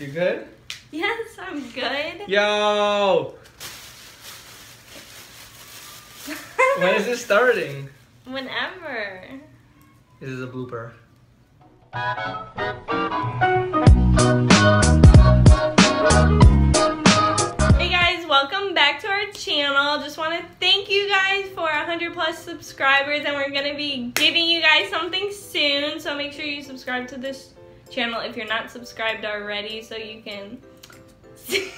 You good? Yes, I'm good. Yo! When is this starting? Whenever. This is a blooper. Hey guys, welcome back to our channel. Just want to thank you guys for 100 plus subscribers, and we're going to be giving you guys something soon, so make sure you subscribe to this channel if you're not subscribed already, so you can so you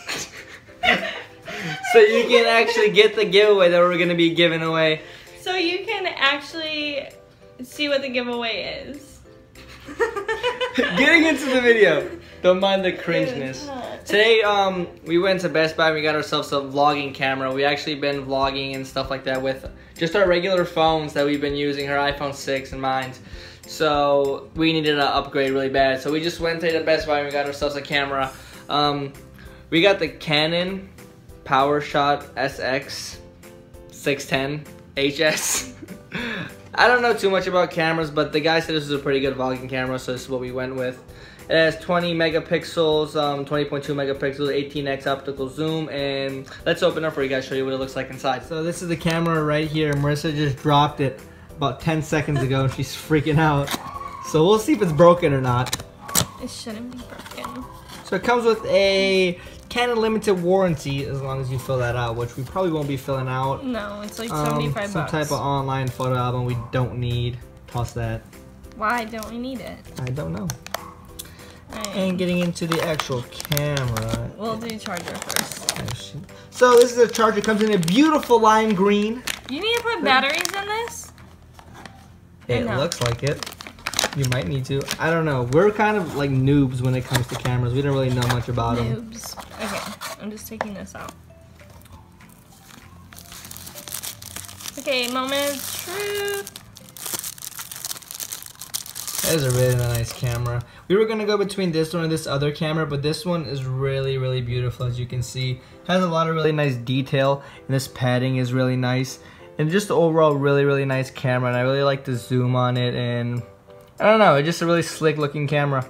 can actually get the giveaway that we're going to be giving away. So you can actually see what the giveaway is. Getting into the video. Don't mind the cringeness. Today we went to Best Buy and we got ourselves a vlogging camera. We actually been vlogging and stuff like that with just our regular phones that we've been using, her iPhone 6 and mine. So we needed an upgrade really bad. So we just went to Best Buy and we got ourselves a camera. We got the Canon PowerShot SX610 HS. I don't know too much about cameras, but the guy said this is a pretty good vlogging camera, so this is what we went with. It has 20 megapixels, 20.2 megapixels, 18x optical zoom, and let's open up for you guys, show you what it looks like inside. So this is the camera right here. Marissa just dropped it about 10 seconds ago, and she's freaking out. So we'll see if it's broken or not. It shouldn't be broken. So it comes with a Canon limited warranty, as long as you fill that out, which we probably won't be filling out. No, it's like 75 some bucks. Some type of online photo album we don't need. Toss that. Why don't we need it? I don't know. Right. And getting into the actual camera. We'll do charger first. So this is a charger. Comes in a beautiful lime green. You need to put batteries in this? It looks like it. You might need to. I don't know. We're kind of like noobs when it comes to cameras. We don't really know much about them. Noobs. Okay, I'm just taking this out. Okay, moment of truth. That is a really nice camera. We were gonna go between this one and this other camera, but this one is really, really beautiful, as you can see. Has a lot of really nice detail, and this padding is really nice. And just the overall really, really nice camera, and I really like the zoom on it, and I don't know, it's just a really slick looking camera.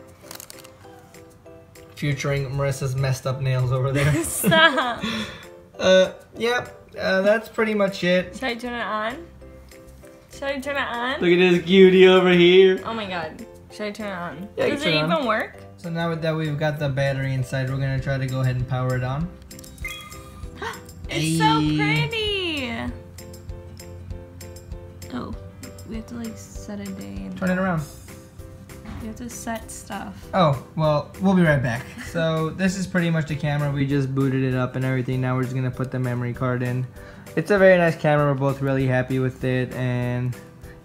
Featuring Marissa's messed up nails over there. Stop. That's pretty much it. Should I turn it on? Should I turn it on? Look at this cutie over here. Oh my god. Should I turn it on? Yeah, does it even work? So now that we've got the battery inside, we're gonna try to go ahead and power it on. It's so pretty! Oh, we have to like set a day and turn it around. You have to set stuff. Oh, well, we'll be right back. So this is pretty much the camera. We just booted it up and everything. Now we're just gonna put the memory card in. It's a very nice camera. We're both really happy with it. And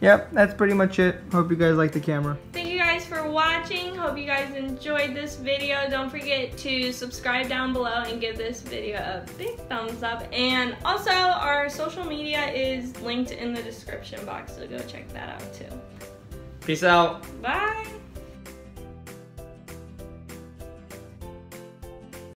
yep, that's pretty much it. Hope you guys like the camera. Thank you guys for watching. Hope you guys enjoyed this video. Don't forget to subscribe down below and give this video a big thumbs up. And also our social media is linked in the description box, so go check that out too. Peace out. Bye.